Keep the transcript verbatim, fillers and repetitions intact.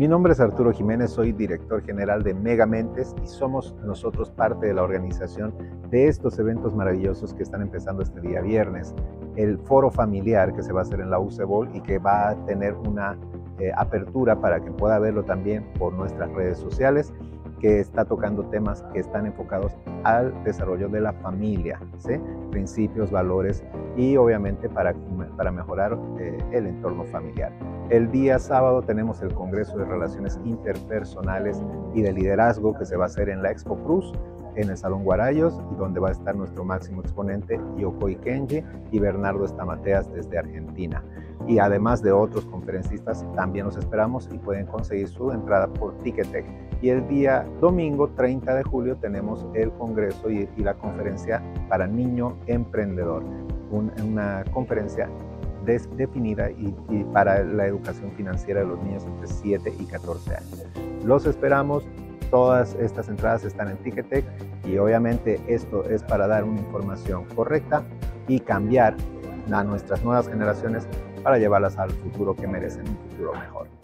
Mi nombre es Arturo Jiménez, soy director general de Megamentes y somos nosotros parte de la organización de estos eventos maravillosos que están empezando este día viernes. El foro familiar que se va a hacer en la UCEBOL y que va a tener una eh, apertura para que pueda verlo también por nuestras redes sociales, que está tocando temas que están enfocados al desarrollo de la familia, ¿sí? Principios, valores y obviamente para, para mejorar eh, el entorno familiar. El día sábado tenemos el Congreso de Relaciones Interpersonales y de Liderazgo que se va a hacer en la Expo Cruz, en el Salón Guarayos, donde va a estar nuestro máximo exponente Yokoi Kenji y Bernardo Stamateas desde Argentina. Y además de otros conferencistas, también los esperamos y pueden conseguir su entrada por Ticketek. Y el día domingo treinta de julio tenemos el congreso y, y la conferencia para niño emprendedor, un, una conferencia des, definida y, y para la educación financiera de los niños entre siete y catorce años. Los esperamos. Todas estas entradas están en Ticketek y obviamente esto es para dar una información correcta y cambiar a nuestras nuevas generaciones para llevarlas al futuro que merecen, un futuro mejor.